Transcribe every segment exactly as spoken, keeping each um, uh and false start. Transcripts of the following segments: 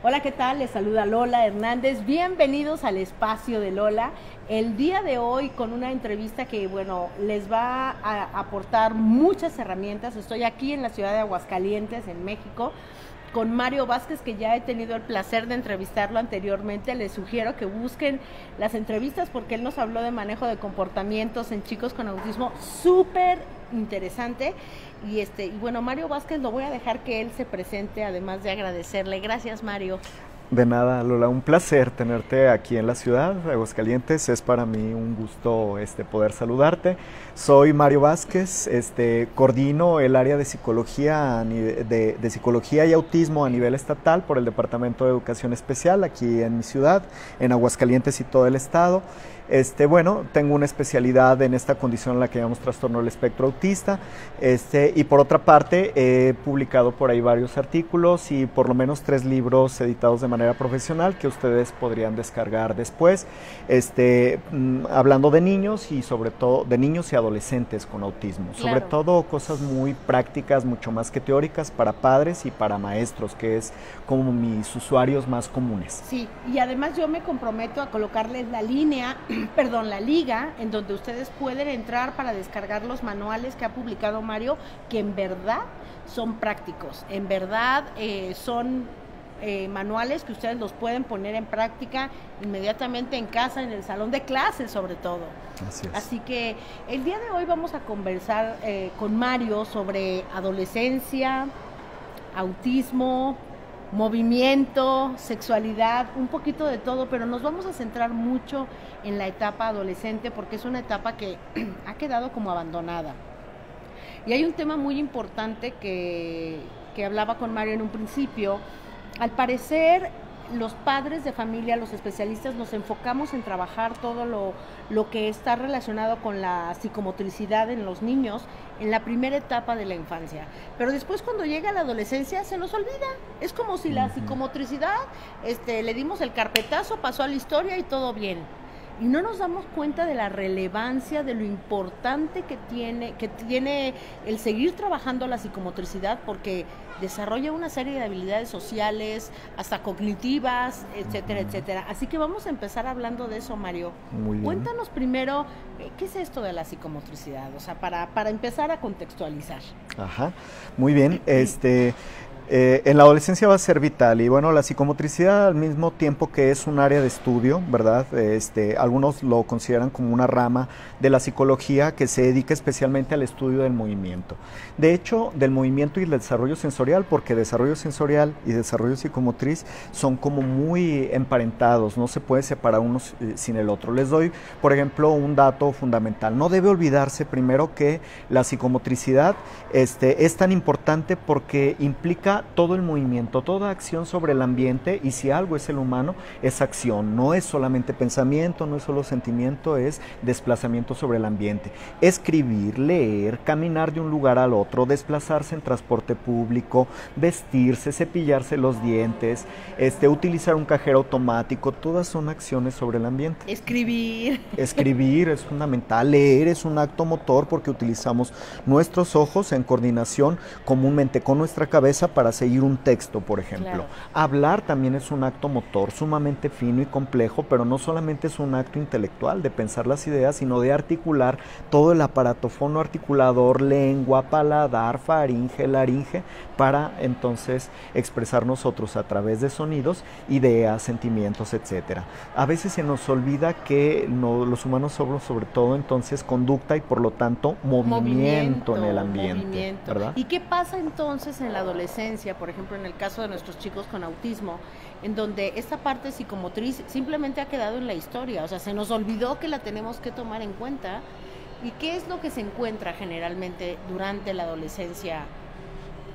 Hola, ¿qué tal? Les saluda Lola Hernández. Bienvenidos al Espacio de Lola. El día de hoy con una entrevista que, bueno, les va a aportar muchas herramientas. Estoy aquí en la ciudad de Aguascalientes, en México, con Mario Vázquez, que ya he tenido el placer de entrevistarlo anteriormente. Les sugiero que busquen las entrevistas porque él nos habló de manejo de comportamientos en chicos con autismo, súper interesante. Y este y bueno, Mario Vázquez, lo voy a dejar que él se presente, además de agradecerle. Gracias, Mario. De nada, Lola, un placer tenerte aquí en la ciudad de Aguascalientes. Es para mí un gusto este, poder saludarte. Soy Mario Vázquez, este, coordino el área de psicología, de, de psicología y autismo a nivel estatal por el Departamento de Educación Especial aquí en mi ciudad, en Aguascalientes y todo el estado. Este, bueno, tengo una especialidad en esta condición en la que llamamos trastorno del espectro autista, este, y por otra parte he publicado por ahí varios artículos y por lo menos tres libros editados de manera profesional que ustedes podrían descargar después, este, mm, hablando de niños y sobre todo de niños y adolescentes con autismo, claro. Sobre todo cosas muy prácticas, mucho más que teóricas, para padres y para maestros, que es como mis usuarios más comunes. Sí, y además yo me comprometo a colocarles la línea perdón, la liga en donde ustedes pueden entrar para descargar los manuales que ha publicado Mario, que en verdad son prácticos, en verdad eh, son eh, manuales que ustedes los pueden poner en práctica inmediatamente en casa, en el salón de clases sobre todo. Así es. Así que el día de hoy vamos a conversar eh, con Mario sobre adolescencia, autismo, movimiento, sexualidad, un poquito de todo, pero nos vamos a centrar mucho en la etapa adolescente porque es una etapa que ha quedado como abandonada. Y hay un tema muy importante que, que hablaba con Mario en un principio. Al parecer, los padres de familia, los especialistas, nos enfocamos en trabajar todo lo, lo que está relacionado con la psicomotricidad en los niños en la primera etapa de la infancia. Pero después, cuando llega la adolescencia, se nos olvida. Es como si la psicomotricidad, este, le dimos el carpetazo, pasó a la historia y todo bien. Y no nos damos cuenta de la relevancia, de lo importante que tiene, que tiene el seguir trabajando la psicomotricidad, porque desarrolla una serie de habilidades sociales, hasta cognitivas, etcétera, etcétera. Así que vamos a empezar hablando de eso, Mario. Muy bien. Cuéntanos primero, ¿qué es esto de la psicomotricidad? O sea, para, para empezar a contextualizar. Ajá, muy bien. Este... Eh, en la adolescencia va a ser vital y bueno, la psicomotricidad al mismo tiempo que es un área de estudio, ¿verdad? Este, algunos lo consideran como una rama de la psicología que se dedica especialmente al estudio del movimiento. De hecho, del movimiento y del desarrollo sensorial, porque desarrollo sensorial y desarrollo psicomotriz son como muy emparentados, no se puede separar uno sin el otro. Les doy, por ejemplo, un dato fundamental. No debe olvidarse primero que la psicomotricidad este, es tan importante porque implica todo el movimiento, toda acción sobre el ambiente, y si algo es el humano, es acción, no es solamente pensamiento, no es solo sentimiento, es desplazamiento sobre el ambiente. Escribir, leer, caminar de un lugar al otro, desplazarse en transporte público, vestirse, cepillarse los dientes, este, utilizar un cajero automático, todas son acciones sobre el ambiente. Escribir. Escribir es fundamental, leer es un acto motor porque utilizamos nuestros ojos en coordinación comúnmente con nuestra cabeza para seguir un texto, por ejemplo. Claro. Hablar también es un acto motor sumamente fino y complejo, pero no solamente es un acto intelectual de pensar las ideas, sino de articular todo el aparato fonoarticulador, lengua, paladar, faringe, laringe, para entonces expresar nosotros a través de sonidos, ideas, sentimientos, etcétera. A veces se nos olvida que no, los humanos somos sobre todo entonces conducta y por lo tanto movimiento, movimiento en el ambiente. Movimiento. ¿Verdad? ¿Y qué pasa entonces en la adolescencia? Por ejemplo, en el caso de nuestros chicos con autismo, en donde esta parte psicomotriz simplemente ha quedado en la historia, o sea, se nos olvidó que la tenemos que tomar en cuenta. ¿Y qué es lo que se encuentra generalmente durante la adolescencia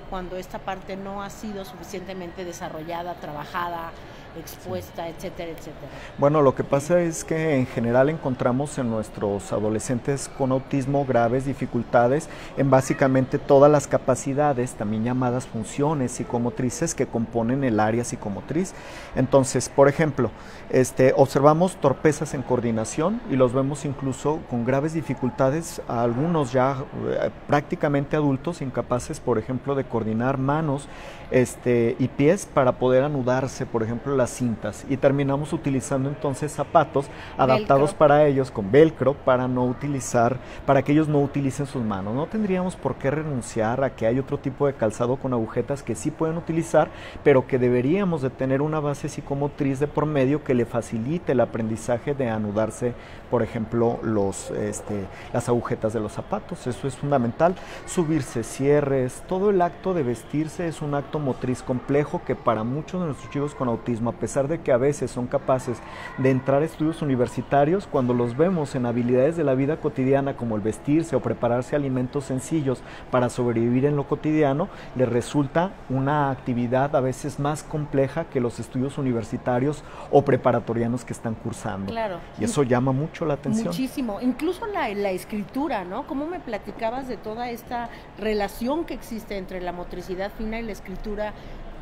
cuando esta parte no ha sido suficientemente desarrollada, trabajada, expuesta, etcétera, etcétera? Bueno, lo que pasa es que en general encontramos en nuestros adolescentes con autismo graves dificultades en básicamente todas las capacidades, también llamadas funciones psicomotrices, que componen el área psicomotriz. Entonces, por ejemplo, este, observamos torpezas en coordinación y los vemos incluso con graves dificultades, a algunos ya eh, prácticamente adultos, incapaces, por ejemplo, de coordinar coordinar manos este, y pies para poder anudarse, por ejemplo, las cintas. Y terminamos utilizando entonces zapatos adaptados velcro. Para ellos, con velcro, para no utilizar, para que ellos no utilicen sus manos. No tendríamos por qué renunciar a que hay otro tipo de calzado con agujetas que sí pueden utilizar, pero que deberíamos de tener una base psicomotriz de por medio que le facilite el aprendizaje de anudarse, por ejemplo, los, este, las agujetas de los zapatos. Eso es fundamental. Subirse cierres, todo el acto de vestirse es un acto motriz complejo que para muchos de nuestros chicos con autismo, a pesar de que a veces son capaces de entrar a estudios universitarios, cuando los vemos en habilidades de la vida cotidiana como el vestirse o prepararse alimentos sencillos para sobrevivir en lo cotidiano, les resulta una actividad a veces más compleja que los estudios universitarios o preparatorianos que están cursando. Claro. Y eso llama mucho la atención. Muchísimo. Incluso la, la escritura, ¿no? ¿Cómo me platicabas de toda esta relación que existe entre la motricidad fina y la escritura?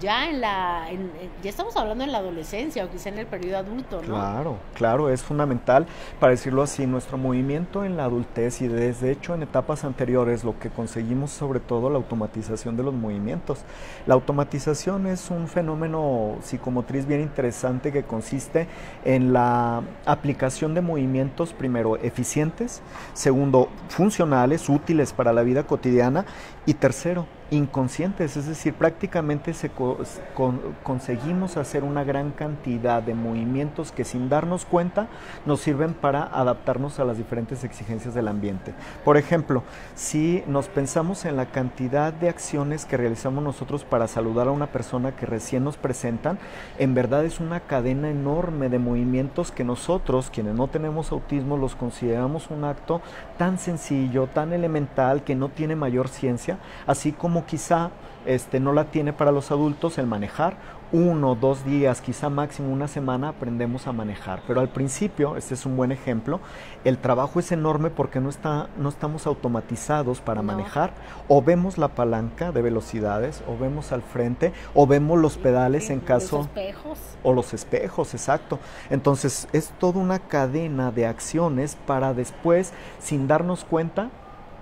Ya en la, en, ya estamos hablando en la adolescencia o quizá en el periodo adulto, ¿no? Claro, claro, es fundamental, para decirlo así, nuestro movimiento en la adultez y desde hecho en etapas anteriores lo que conseguimos sobre todo la automatización de los movimientos. La automatización es un fenómeno psicomotriz bien interesante que consiste en la aplicación de movimientos primero eficientes, segundo funcionales, útiles para la vida cotidiana y tercero, inconscientes, es decir, prácticamente se co con conseguimos hacer una gran cantidad de movimientos que sin darnos cuenta nos sirven para adaptarnos a las diferentes exigencias del ambiente. Por ejemplo, si nos pensamos en la cantidad de acciones que realizamos nosotros para saludar a una persona que recién nos presentan, en verdad es una cadena enorme de movimientos que nosotros, quienes no tenemos autismo, los consideramos un acto tan sencillo, tan elemental, que no tiene mayor ciencia, así como quizá este, no la tiene para los adultos el manejar. Uno, dos días, quizá máximo una semana aprendemos a manejar, pero al principio, este es un buen ejemplo, el trabajo es enorme porque no, está, no estamos automatizados para no. manejar, o vemos la palanca de velocidades, o vemos al frente, o vemos los pedales en caso... Los espejos. O los espejos, exacto. Entonces, es toda una cadena de acciones para después, sin darnos cuenta,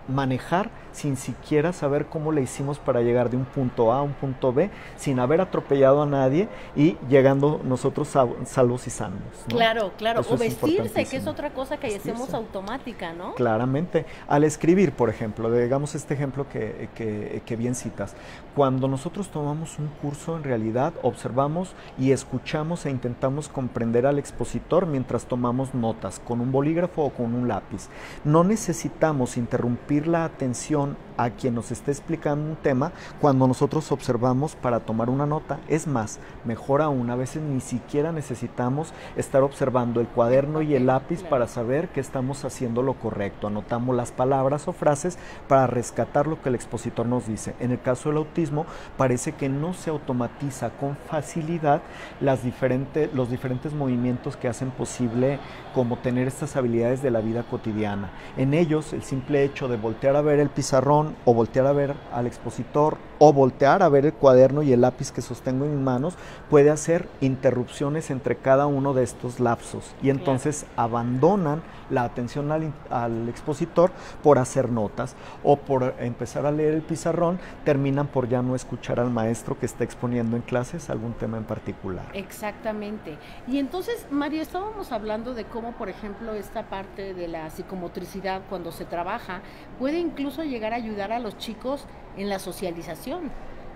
manejar sin siquiera saber cómo le hicimos para llegar de un punto A a un punto be, sin haber atropellado a nadie y llegando nosotros salvos y sanos, ¿no? Claro, claro. Eso o vestirse, que es otra cosa que vestirse. hacemos automática, ¿no? Claramente. Al escribir, por ejemplo, digamos este ejemplo que, que, que bien citas, cuando nosotros tomamos un curso, en realidad observamos y escuchamos e intentamos comprender al expositor mientras tomamos notas, con un bolígrafo o con un lápiz. No necesitamos interrumpir la atención a quien nos está explicando un tema cuando nosotros observamos para tomar una nota. Es más, mejor aún, a veces ni siquiera necesitamos estar observando el cuaderno y el lápiz para saber que estamos haciendo lo correcto. Anotamos las palabras o frases para rescatar lo que el expositor nos dice. En el caso del autismo, parece que no se automatiza con facilidad las diferentes, los diferentes movimientos que hacen posible como tener estas habilidades de la vida cotidiana. En ellos, el simple hecho de voltear a ver el pizarrón o voltear a ver al expositor o voltear a ver el cuaderno y el lápiz que sostengo en mis manos puede hacer interrupciones entre cada uno de estos lapsos y entonces abandonan la atención al, al expositor por hacer notas o por empezar a leer el pizarrón, terminan por ya no escuchar al maestro que está exponiendo en clases algún tema en particular. Exactamente. Y entonces, Mario, estábamos hablando de cómo, por ejemplo, esta parte de la psicomotricidad cuando se trabaja puede incluso llegar a ayudar a los chicos en la socialización.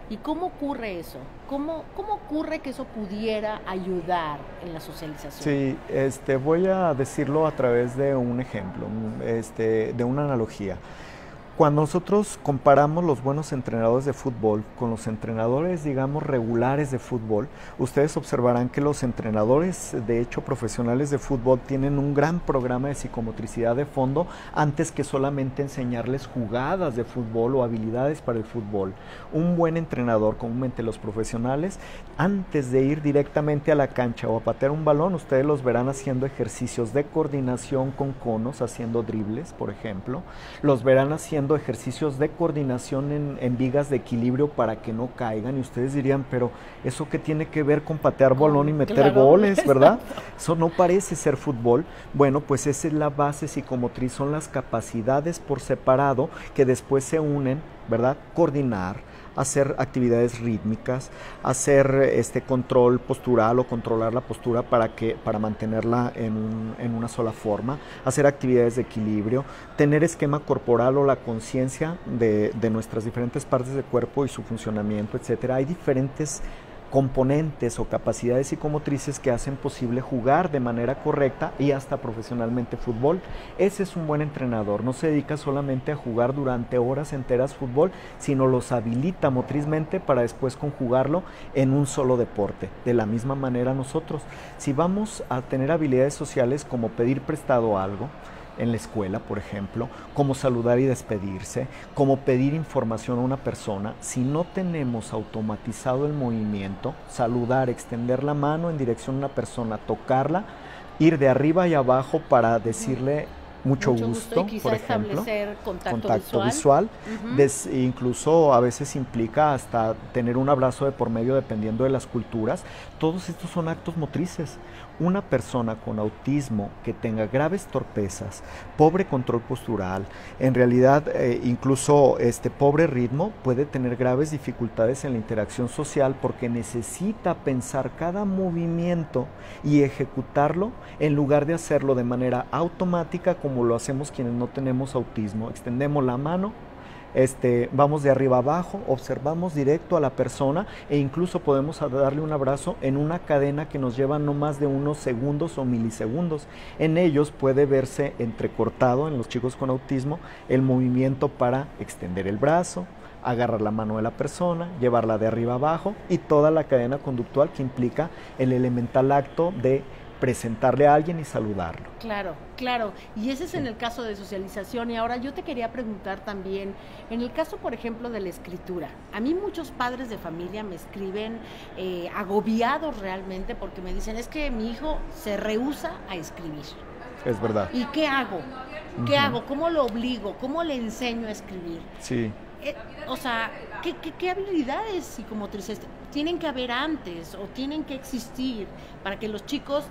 ¿Y cómo ocurre eso? ¿Cómo, cómo ocurre que eso pudiera ayudar en la socialización? Sí, este, voy a decirlo a través de un ejemplo, este, de una analogía. Cuando nosotros comparamos los buenos entrenadores de fútbol con los entrenadores, digamos, regulares de fútbol, ustedes observarán que los entrenadores, de hecho, profesionales de fútbol, tienen un gran programa de psicomotricidad de fondo antes que solamente enseñarles jugadas de fútbol o habilidades para el fútbol. Un buen entrenador, comúnmente los profesionales, antes de ir directamente a la cancha o a patear un balón, ustedes los verán haciendo ejercicios de coordinación con conos, haciendo dribles, por ejemplo. Los verán haciendo ejercicios de coordinación en, en vigas de equilibrio para que no caigan y ustedes dirían, pero ¿eso qué tiene que ver con patear balón y meter claro, goles, verdad? Eso no parece ser fútbol. Bueno, pues esa es la base psicomotriz, son las capacidades por separado que después se unen, ¿verdad? Coordinar, hacer actividades rítmicas, hacer este control postural o controlar la postura para, que, para mantenerla en, un, en una sola forma, hacer actividades de equilibrio, tener esquema corporal o la conciencia de, de nuestras diferentes partes del cuerpo y su funcionamiento, etcétera. Hay diferentes componentes o capacidades psicomotrices que hacen posible jugar de manera correcta y hasta profesionalmente fútbol. Ese es un buen entrenador, no se dedica solamente a jugar durante horas enteras fútbol, sino los habilita motrizmente para después conjugarlo en un solo deporte. De la misma manera nosotros, si vamos a tener habilidades sociales como pedir prestado algo, en la escuela, por ejemplo, como saludar y despedirse, como pedir información a una persona. Si no tenemos automatizado el movimiento, saludar, extender la mano en dirección a una persona, tocarla, ir de arriba y abajo para decirle mucho, mucho gusto, gusto por ejemplo, establecer contacto, contacto visual, visual uh-huh. des, incluso a veces implica hasta tener un abrazo de por medio dependiendo de las culturas. Todos estos son actos motrices. Una persona con autismo que tenga graves torpezas, pobre control postural, en realidad eh, incluso este pobre ritmo, puede tener graves dificultades en la interacción social porque necesita pensar cada movimiento y ejecutarlo en lugar de hacerlo de manera automática como lo hacemos quienes no tenemos autismo. Extendemos la mano, Este, vamos de arriba abajo, observamos directo a la persona e incluso podemos darle un abrazo en una cadena que nos lleva no más de unos segundos o milisegundos. En ellos puede verse entrecortado, en los chicos con autismo, el movimiento para extender el brazo, agarrar la mano de la persona, llevarla de arriba abajo y toda la cadena conductual que implica el elemental acto de presentarle a alguien y saludarlo. Claro, claro. Y ese es en el caso de socialización. Y ahora yo te quería preguntar también, en el caso, por ejemplo, de la escritura. A mí muchos padres de familia me escriben eh, agobiados realmente porque me dicen, es que mi hijo se rehúsa a escribir. Es verdad. ¿Y qué hago? ¿Qué uh-huh. hago? ¿Cómo lo obligo? ¿Cómo le enseño a escribir? Sí. Eh, o sea, ¿qué, qué, qué habilidades psicomotrices tienen que haber antes o tienen que existir para que los chicos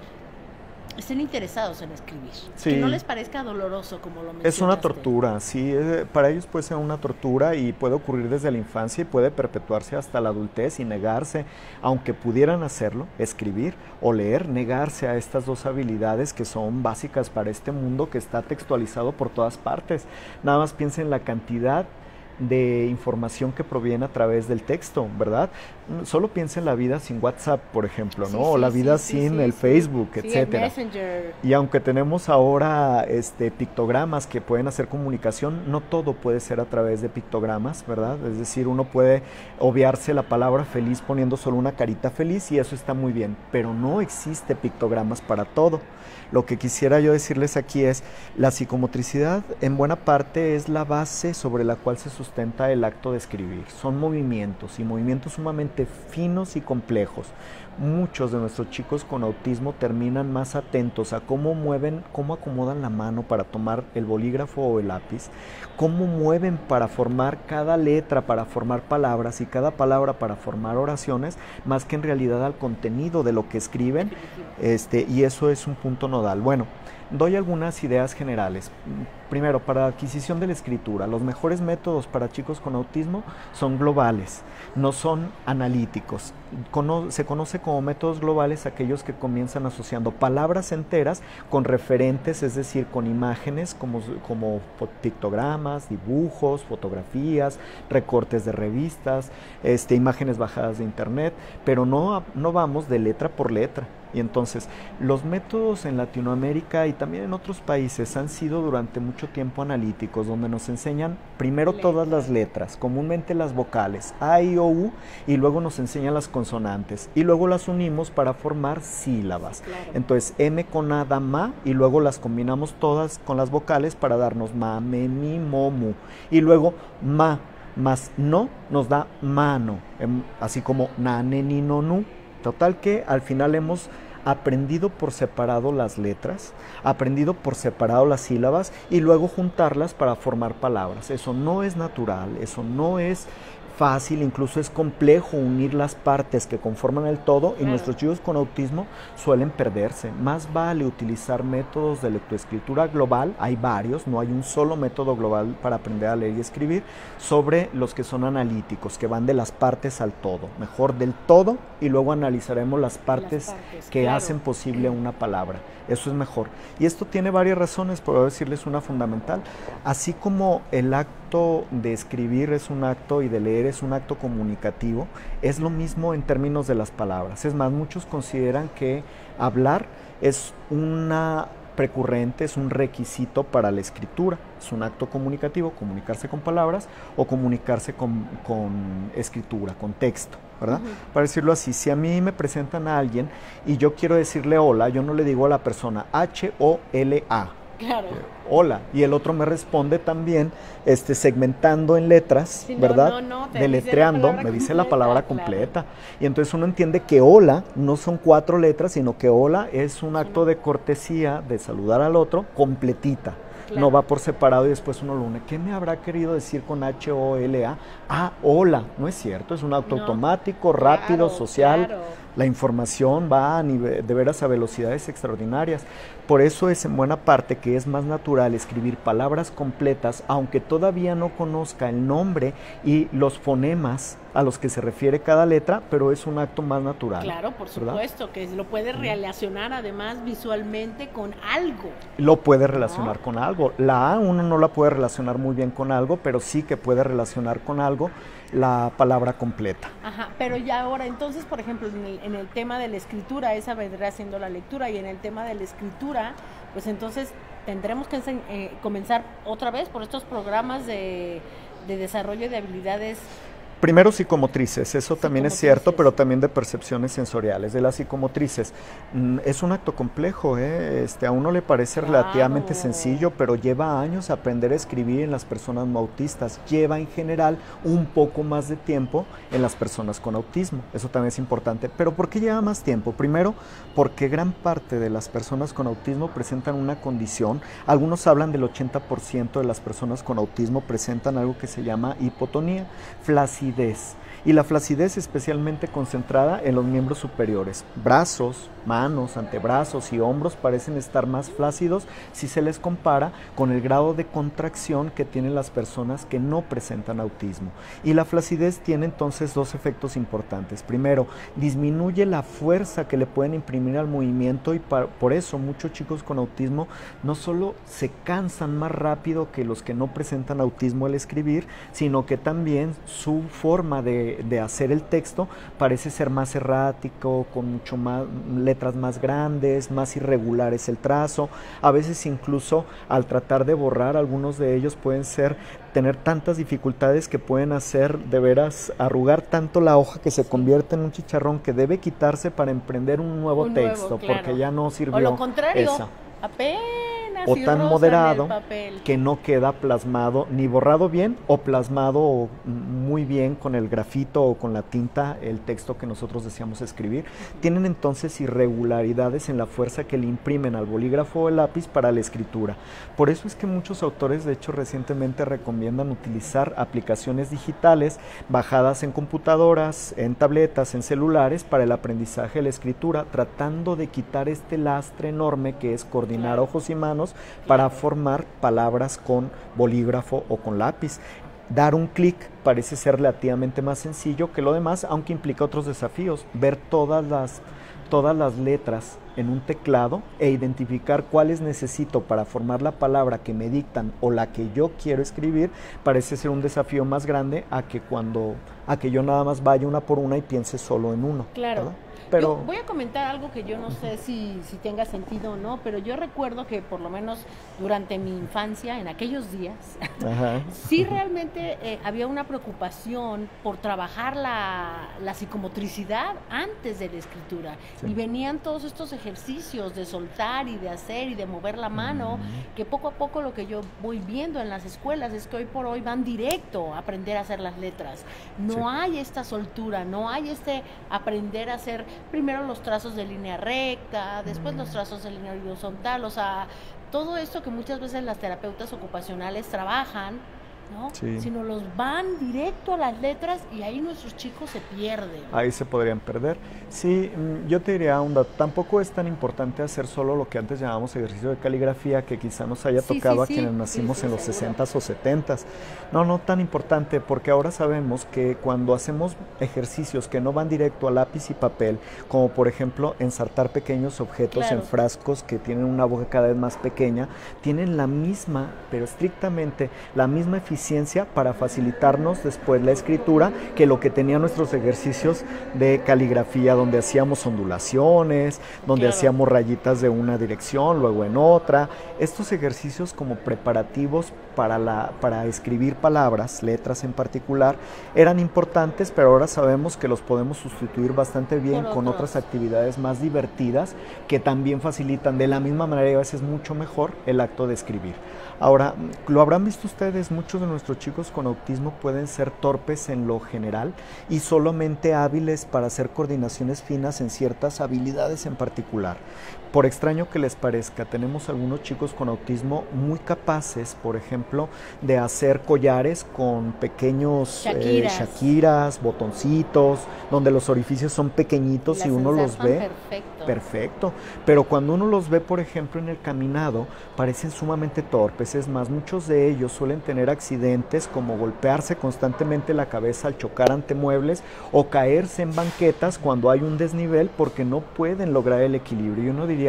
estén interesados en escribir, sí. que no les parezca doloroso como lo mencionaste? Es una tortura, sí, para ellos puede ser una tortura y puede ocurrir desde la infancia y puede perpetuarse hasta la adultez y negarse, aunque pudieran hacerlo, escribir o leer, negarse a estas dos habilidades que son básicas para este mundo que está textualizado por todas partes. Nada más piensen en la cantidad de información que proviene a través del texto, ¿verdad? Solo piensa en la vida sin WhatsApp, por ejemplo, ¿no? Sí, sí, o la vida sí, sin sí, el sí, Facebook, sí, etcétera. Y aunque tenemos ahora este, pictogramas que pueden hacer comunicación, no todo puede ser a través de pictogramas, ¿verdad? Es decir, uno puede obviarse la palabra feliz poniendo solo una carita feliz y eso está muy bien, pero no existe pictogramas para todo. Lo que quisiera yo decirles aquí es, la psicomotricidad en buena parte es la base sobre la cual se sustenta el acto de escribir. Son movimientos y movimientos sumamente finos y complejos. Muchos de nuestros chicos con autismo terminan más atentos a cómo mueven, cómo acomodan la mano para tomar el bolígrafo o el lápiz, cómo mueven para formar cada letra, para formar palabras y cada palabra para formar oraciones, más que en realidad al contenido de lo que escriben, este, y eso es un punto nodal. Bueno, doy algunas ideas generales. Primero, para la adquisición de la escritura, los mejores métodos para chicos con autismo son globales, no son analíticos. Cono- se conoce como métodos globales aquellos que comienzan asociando palabras enteras con referentes, es decir, con imágenes como, como pictogramas, dibujos, fotografías, recortes de revistas, este, imágenes bajadas de internet, pero no, no vamos de letra por letra. Y entonces, los métodos en Latinoamérica y también en otros países han sido durante mucho tiempo analíticos, donde nos enseñan primero todas las letras, comúnmente las vocales, A, I, O, U, y luego nos enseñan las consonantes, y luego las unimos para formar sílabas. Entonces, M con A da ma, y luego las combinamos todas con las vocales para darnos ma, me, mi, mo, mu, y luego ma más no nos da mano, así como na, ne, ni, no, nu. Total que al final hemos aprendido por separado las letras, aprendido por separado las sílabas y luego juntarlas para formar palabras. Eso no es natural, eso no es fácil, incluso es complejo unir las partes que conforman el todo, y nuestros chicos con autismo suelen perderse. Más vale utilizar métodos de lectoescritura global, hay varios, no hay un solo método global para aprender a leer y escribir, sobre los que son analíticos, que van de las partes al todo, mejor del todo y luego analizaremos las partes, las partes que claro. hacen posible una palabra, eso es mejor. Y esto tiene varias razones, por decirles una fundamental, así como el acto de escribir es un acto y de leer es un acto comunicativo, es lo mismo en términos de las palabras. Es más, muchos consideran que hablar es una precurrente, es un requisito para la escritura, es un acto comunicativo, comunicarse con palabras o comunicarse con, con escritura, con texto, ¿verdad? Uh-huh. Para decirlo así, si a mí me presentan a alguien y yo quiero decirle hola, yo no le digo a la persona H O L A, claro. hola, y el otro me responde también este, segmentando en letras, si ¿verdad? No, no, no, deletreando, dice me completa, dice la palabra completa, claro. y entonces uno entiende que hola no son cuatro letras, sino que hola es un acto de cortesía, de saludar al otro, completita, claro. no va por separado y después uno lo une. ¿Qué me habrá querido decir con H O L A? Ah, hola, no es cierto, es un acto no, automático, rápido, claro, social, claro. La información va a nivel, de veras a velocidades extraordinarias. Por eso es en buena parte que es más natural escribir palabras completas, aunque todavía no conozca el nombre y los fonemas a los que se refiere cada letra, pero es un acto más natural. Claro, por supuesto, ¿verdad? Que lo puede relacionar además visualmente con algo. Lo puede relacionar ¿no? con algo. La A uno no la puede relacionar muy bien con algo, pero sí que puede relacionar con algo la palabra completa. Ajá, pero ya ahora entonces, por ejemplo, en el, en el tema de la escritura, esa vendrá siendo la lectura, y en el tema de la escritura, pues entonces tendremos que eh, comenzar otra vez por estos programas de, de desarrollo de habilidades. Primero psicomotrices, eso también es cierto, pero también de percepciones sensoriales. De las psicomotrices, mm, es un acto complejo, ¿eh? este, a uno le parece claro. relativamente sencillo, pero lleva años aprender a escribir en las personas no autistas, lleva en general un poco más de tiempo en las personas con autismo, eso también es importante. Pero ¿por qué lleva más tiempo? Primero, porque gran parte de las personas con autismo presentan una condición, algunos hablan del ochenta por ciento de las personas con autismo presentan algo que se llama hipotonía, flacidez. Y la flacidez especialmente concentrada en los miembros superiores. Brazos, manos, antebrazos y hombros parecen estar más flácidos si se les compara con el grado de contracción que tienen las personas que no presentan autismo. Y la flacidez tiene entonces dos efectos importantes. Primero, disminuye la fuerza que le pueden imprimir al movimiento y por eso muchos chicos con autismo no solo se cansan más rápido que los que no presentan autismo al escribir, sino que también su forma de, de hacer el texto parece ser más errático, con mucho más letras más grandes, más irregulares el trazo, a veces incluso al tratar de borrar algunos de ellos pueden ser tener tantas dificultades que pueden hacer de veras arrugar tanto la hoja que se convierte en un chicharrón que debe quitarse para emprender un nuevo un texto nuevo, claro. porque ya no sirvió. O lo contrario, esa. apenas o tan moderado que no queda plasmado ni borrado bien o plasmado muy bien con el grafito o con la tinta el texto que nosotros deseamos escribir. Uh-huh. Tienen entonces irregularidades en la fuerza que le imprimen al bolígrafo o el lápiz para la escritura. Por eso es que muchos autores de hecho recientemente recomiendan utilizar aplicaciones digitales bajadas en computadoras, en tabletas, en celulares para el aprendizaje de la escritura, tratando de quitar este lastre enorme que es coordinar uh-huh. ojos y manos para formar palabras con bolígrafo o con lápiz. Dar un clic parece ser relativamente más sencillo que lo demás, aunque implica otros desafíos. Ver todas las, todas las letras en un teclado e identificar cuáles necesito para formar la palabra que me dictan o la que yo quiero escribir parece ser un desafío más grande a que, cuando, a que yo nada más vaya una por una y piense solo en uno. Claro. ¿Verdad? Pero... Yo voy a comentar algo que yo no sé si, si tenga sentido o no, pero yo recuerdo que por lo menos durante mi infancia, en aquellos días, Ajá. sí realmente eh, había una preocupación por trabajar la, la psicomotricidad antes de la escritura. Sí. Y venían todos estos ejercicios de soltar y de hacer y de mover la mano, mm. que poco a poco lo que yo voy viendo en las escuelas es que hoy por hoy van directo a aprender a hacer las letras. No sí. hay esta soltura, no hay este aprender a hacer... primero los trazos de línea recta, después los trazos de línea horizontal, o sea, todo esto que muchas veces las terapeutas ocupacionales trabajan, ¿no? Sí. Sino los van directo a las letras y ahí nuestros chicos se pierden. Ahí se podrían perder. Sí, yo te diría un dato, tampoco es tan importante hacer solo lo que antes llamábamos ejercicio de caligrafía, que quizá nos haya sí, tocado sí, a sí. quienes nacimos sí, sí, en los sesentas o setentas. No, no tan importante, porque ahora sabemos que cuando hacemos ejercicios que no van directo a lápiz y papel, como por ejemplo ensartar pequeños objetos claro. en frascos que tienen una boca cada vez más pequeña, tienen la misma, pero estrictamente la misma eficiencia para facilitarnos después la escritura que lo que tenían nuestros ejercicios de caligrafía, donde hacíamos ondulaciones, donde claro. hacíamos rayitas de una dirección, luego en otra. Estos ejercicios como preparativos para, la, para escribir palabras, letras en particular, eran importantes, pero ahora sabemos que los podemos sustituir bastante bien con otras actividades más divertidas que también facilitan de la misma manera y a veces mucho mejor el acto de escribir. Ahora, lo habrán visto ustedes, muchos de nuestros chicos con autismo pueden ser torpes en lo general y solamente hábiles para hacer coordinaciones finas en ciertas habilidades en particular. Por extraño que les parezca, tenemos algunos chicos con autismo muy capaces, por ejemplo, de hacer collares con pequeños shakiras, eh, shakiras botoncitos, donde los orificios son pequeñitos Las y uno los ve perfecto. perfecto. Pero cuando uno los ve, por ejemplo, en el caminado, parecen sumamente torpes. Es más, muchos de ellos suelen tener accidentes como golpearse constantemente la cabeza al chocar ante muebles o caerse en banquetas cuando hay un desnivel porque no pueden lograr el equilibrio. Y uno diría,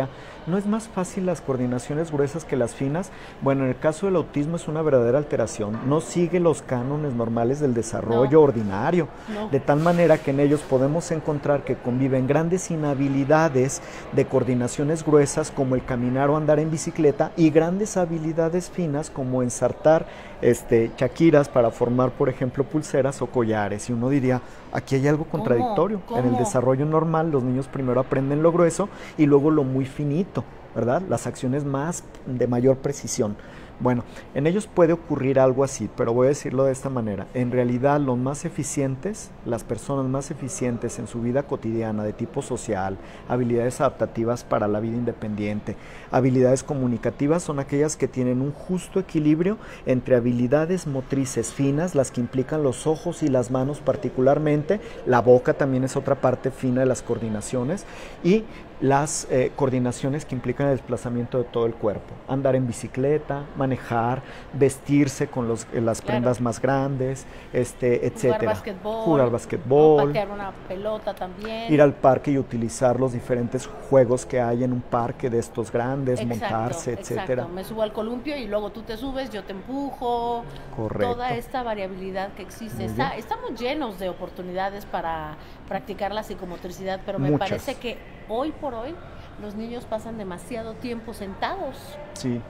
¿no es más fácil las coordinaciones gruesas que las finas? Bueno, en el caso del autismo es una verdadera alteración. No sigue los cánones normales del desarrollo no. ordinario. No. De tal manera que en ellos podemos encontrar que conviven grandes inhabilidades de coordinaciones gruesas como el caminar o andar en bicicleta y grandes habilidades finas como ensartar este, shakiras para formar, por ejemplo, pulseras o collares. Y uno diría, aquí hay algo contradictorio. ¿Cómo? ¿Cómo? En el desarrollo normal los niños primero aprenden lo grueso y luego lo muy finito, ¿verdad? Las acciones más de mayor precisión. Bueno, en ellos puede ocurrir algo así, pero voy a decirlo de esta manera. En realidad, los más eficientes, las personas más eficientes en su vida cotidiana de tipo social, habilidades adaptativas para la vida independiente, habilidades comunicativas, son aquellas que tienen un justo equilibrio entre habilidades motrices finas, las que implican los ojos y las manos particularmente, la boca también es otra parte fina de las coordinaciones, y las eh, coordinaciones que implican el desplazamiento de todo el cuerpo. Andar en bicicleta, manejar, vestirse con los, eh, las claro. prendas más grandes, este, etcétera. Jugar basquetbol, patear una pelota también. Ir al parque y utilizar los diferentes juegos que hay en un parque de estos grandes, exacto, montarse, etcétera. Me subo al columpio y luego tú te subes, yo te empujo. Correcto. Toda esta variabilidad que existe. Está, estamos llenos de oportunidades para practicar la psicomotricidad, pero me Muchas. parece que hoy por hoy los niños pasan demasiado tiempo sentados. Sí.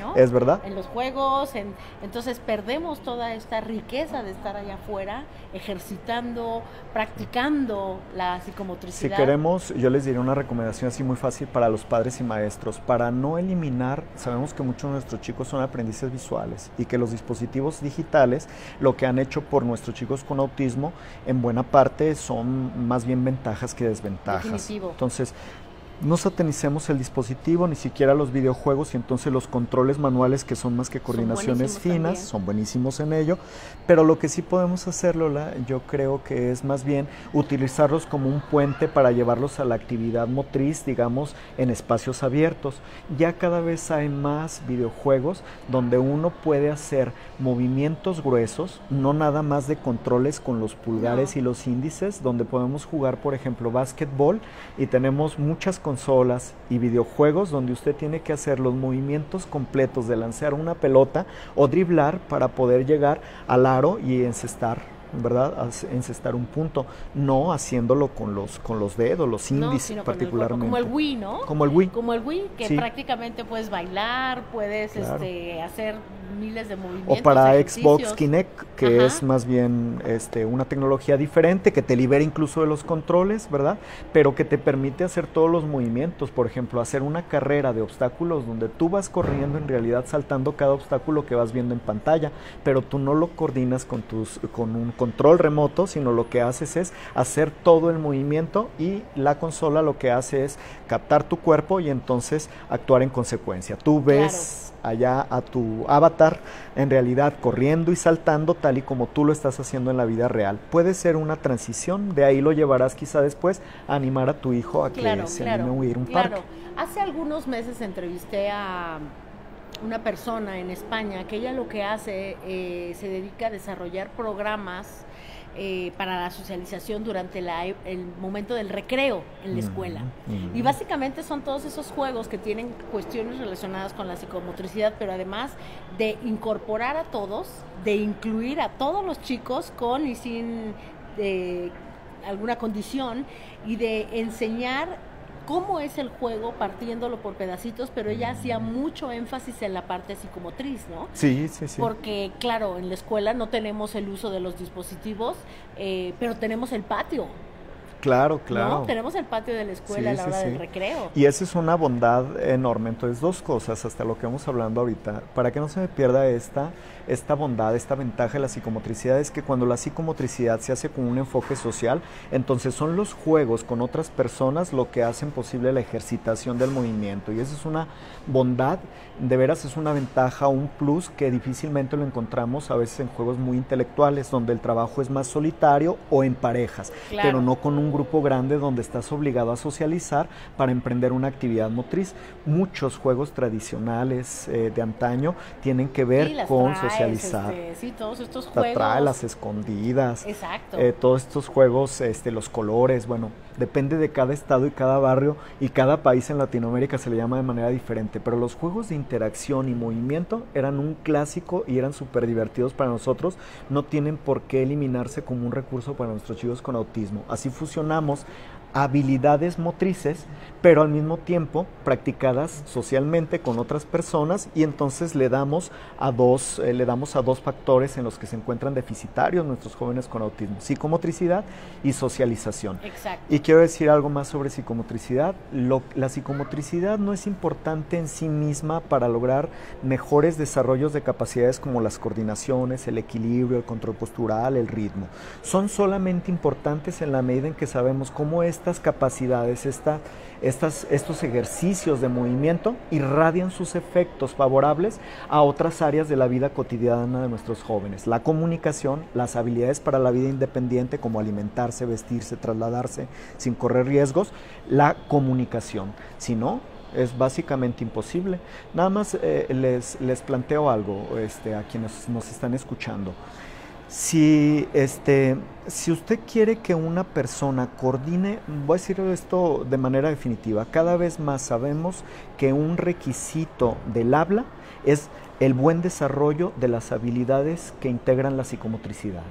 ¿No? Es verdad. En los juegos, en, entonces perdemos toda esta riqueza de estar allá afuera, ejercitando, practicando la psicomotricidad. Si queremos, yo les diré una recomendación así muy fácil para los padres y maestros, para no eliminar, sabemos que muchos de nuestros chicos son aprendices visuales y que los dispositivos digitales, lo que han hecho por nuestros chicos con autismo, en buena parte son más bien ventajas que desventajas. Definitivo. Entonces, no satanicemos el dispositivo, ni siquiera los videojuegos, y entonces los controles manuales, que son más que coordinaciones finas, también. son buenísimos en ello, pero lo que sí podemos hacer, Lola, yo creo que es más bien utilizarlos como un puente para llevarlos a la actividad motriz, digamos, en espacios abiertos. Ya cada vez hay más videojuegos donde uno puede hacer movimientos gruesos, no nada más de controles con los pulgares no. y los índices, donde podemos jugar, por ejemplo, básquetbol, y tenemos muchas consolas y videojuegos donde usted tiene que hacer los movimientos completos de lanzar una pelota o driblar para poder llegar al aro y encestar, ¿verdad? Encestar un punto, no haciéndolo con los con los dedos, los índices no, particularmente. Como el Wii, ¿no? Como el Wii. Como el Wii, que sí. prácticamente puedes bailar, puedes claro. este, hacer miles de movimientos. O para ejercicios. Xbox Kinect, que Ajá. es más bien este, una tecnología diferente, que te libera incluso de los controles, ¿verdad? Pero que te permite hacer todos los movimientos, por ejemplo, hacer una carrera de obstáculos donde tú vas corriendo, en realidad saltando cada obstáculo que vas viendo en pantalla, pero tú no lo coordinas con, tus, con un control remoto, sino lo que haces es hacer todo el movimiento y la consola lo que hace es captar tu cuerpo y entonces actuar en consecuencia. Tú ves claro. allá a tu avatar, en realidad corriendo y saltando tal y como tú lo estás haciendo en la vida real. Puede ser una transición, de ahí lo llevarás quizá después a animar a tu hijo a que claro, se claro, anime a huir un claro. parque. Hace algunos meses entrevisté a una persona en España que ella lo que hace, eh, se dedica a desarrollar programas Eh, para la socialización durante la, el momento del recreo en la escuela. Mm-hmm. Y básicamente son todos esos juegos que tienen cuestiones relacionadas con la psicomotricidad, pero además de incorporar a todos, de incluir a todos los chicos con y sin eh, alguna condición, y de enseñar cómo es el juego partiéndolo por pedacitos, pero ella hacía mucho énfasis en la parte psicomotriz, ¿no? Sí, sí, sí. Porque, claro, en la escuela no tenemos el uso de los dispositivos, eh, pero tenemos el patio. Claro, claro. No, tenemos el patio de la escuela sí, a la hora sí, sí. del recreo. Y esa es una bondad enorme. Entonces, dos cosas, hasta lo que vamos hablando ahorita, para que no se me pierda esta, esta bondad, esta ventaja de la psicomotricidad, es que cuando la psicomotricidad se hace con un enfoque social, entonces son los juegos con otras personas lo que hacen posible la ejercitación del movimiento. Y esa es una bondad, de veras es una ventaja, un plus que difícilmente lo encontramos a veces en juegos muy intelectuales, donde el trabajo es más solitario o en parejas, claro. pero no con un grupo grande donde estás obligado a socializar para emprender una actividad motriz. Muchos juegos tradicionales eh, de antaño tienen que ver sí, con traes, socializar. Este, sí, todos estos juegos. Trae, las escondidas. Exacto. Eh, todos estos juegos, este, los colores, bueno, depende de cada estado y cada barrio y cada país en Latinoamérica se le llama de manera diferente, pero los juegos de interacción y movimiento eran un clásico y eran súper divertidos para nosotros, no tienen por qué eliminarse como un recurso para nuestros chicos con autismo. Así fusionamos habilidades motrices, pero al mismo tiempo practicadas socialmente con otras personas, y entonces le damos a dos, eh, le damos a dos factores en los que se encuentran deficitarios nuestros jóvenes con autismo: psicomotricidad y socialización. Exacto. Y quiero decir algo más sobre psicomotricidad. Lo, la psicomotricidad no es importante en sí misma para lograr mejores desarrollos de capacidades como las coordinaciones, el equilibrio, el control postural, el ritmo. Son solamente importantes en la medida en que sabemos cómo este estas capacidades, esta, estas, estos ejercicios de movimiento irradian sus efectos favorables a otras áreas de la vida cotidiana de nuestros jóvenes. La comunicación, las habilidades para la vida independiente como alimentarse, vestirse, trasladarse sin correr riesgos, la comunicación. Si no, es básicamente imposible. Nada más eh, les, les planteo algo este, a quienes nos están escuchando. Si, este, si usted quiere que una persona coordine, voy a decir esto de manera definitiva, cada vez más sabemos que un requisito del habla es el buen desarrollo de las habilidades que integran la psicomotricidad.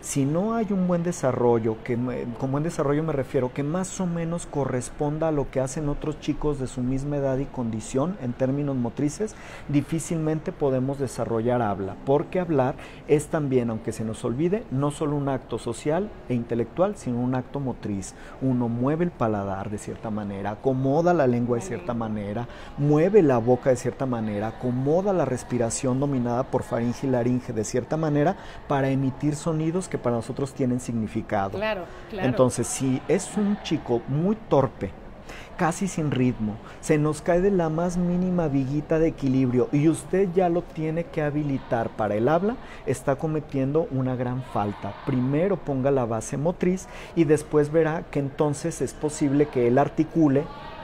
Si no hay un buen desarrollo, que con buen desarrollo me refiero que más o menos corresponda a lo que hacen otros chicos de su misma edad y condición en términos motrices, difícilmente podemos desarrollar habla, porque hablar es también, aunque se nos olvide, no solo un acto social e intelectual, sino un acto motriz. Uno mueve el paladar de cierta manera, acomoda la lengua de cierta manera, mueve la boca de cierta manera, acomoda la respiración dominada por faringe y laringe de cierta manera para emitir sonidos que que para nosotros tienen significado. Claro, claro. Entonces, si es un chico muy torpe, casi sin ritmo, se nos cae de la más mínima viguita de equilibrio y usted ya lo tiene que habilitar para el habla, está cometiendo una gran falta. Primero ponga la base motriz y después verá que entonces es posible que él articule,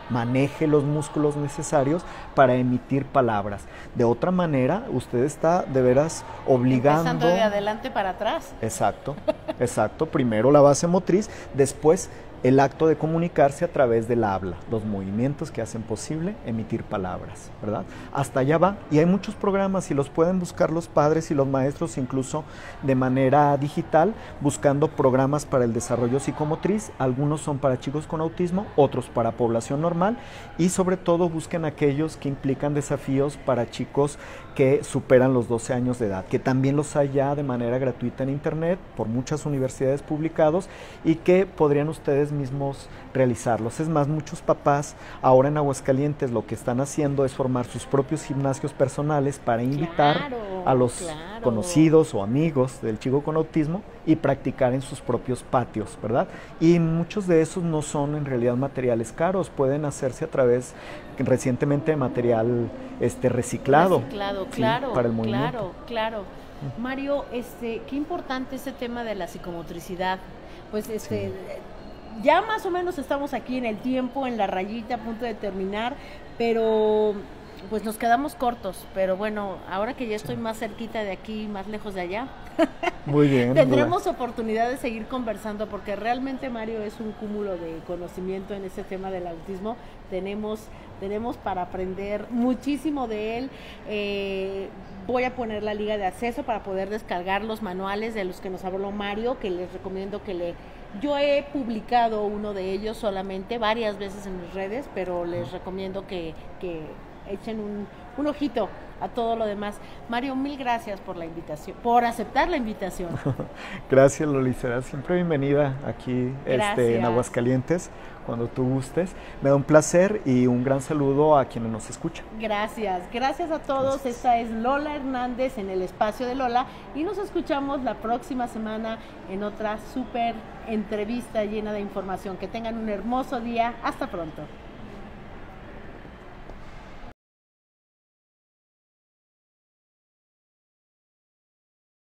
maneje los músculos necesarios para emitir palabras. De otra manera, usted está de veras obligando... Empezando de adelante para atrás. Exacto, exacto. Primero la base motriz, después el acto de comunicarse a través del habla, los movimientos que hacen posible emitir palabras, ¿verdad? Hasta allá va, y hay muchos programas y los pueden buscar los padres y los maestros, incluso de manera digital, buscando programas para el desarrollo psicomotriz. Algunos son para chicos con autismo, otros para población normal, y sobre todo busquen aquellos que implican desafíos para chicos que superan los doce años de edad, que también los hay ya de manera gratuita en internet, por muchas universidades publicados, y que podrían ustedes ustedes mismos realizarlos. Es más, muchos papás ahora en Aguascalientes lo que están haciendo es formar sus propios gimnasios personales para invitar claro, a los claro. conocidos o amigos del chico con autismo y practicar en sus propios patios, ¿verdad? Y muchos de esos no son en realidad materiales caros, pueden hacerse a través recientemente de material este, reciclado, reciclado ¿sí? claro, para el movimiento. Claro, claro. Mario, este, qué importante este tema de la psicomotricidad. Pues este, sí. ya más o menos estamos aquí en el tiempo, en la rayita, a punto de terminar, pero pues nos quedamos cortos. Pero bueno, ahora que ya estoy sí. más cerquita de aquí, más lejos de allá, muy bien, tendremos bueno. oportunidad de seguir conversando, porque realmente Mario es un cúmulo de conocimiento en este tema del autismo. Tenemos... Tenemos para aprender muchísimo de él. Eh, voy a poner la liga de acceso para poder descargar los manuales de los que nos habló Mario, que les recomiendo que le... Yo he publicado uno de ellos solamente varias veces en mis redes, pero les recomiendo que, que echen un, un ojito a todo lo demás. Mario, mil gracias por la invitación, por aceptar la invitación. Gracias, Loli, serás siempre bienvenida aquí este, en Aguascalientes, cuando tú gustes. Me da un placer y un gran saludo a quienes nos escuchan. Gracias, gracias a todos. Gracias. Esta es Lola Hernández en el Espacio de Lola y nos escuchamos la próxima semana en otra súper entrevista llena de información. Que tengan un hermoso día. Hasta pronto.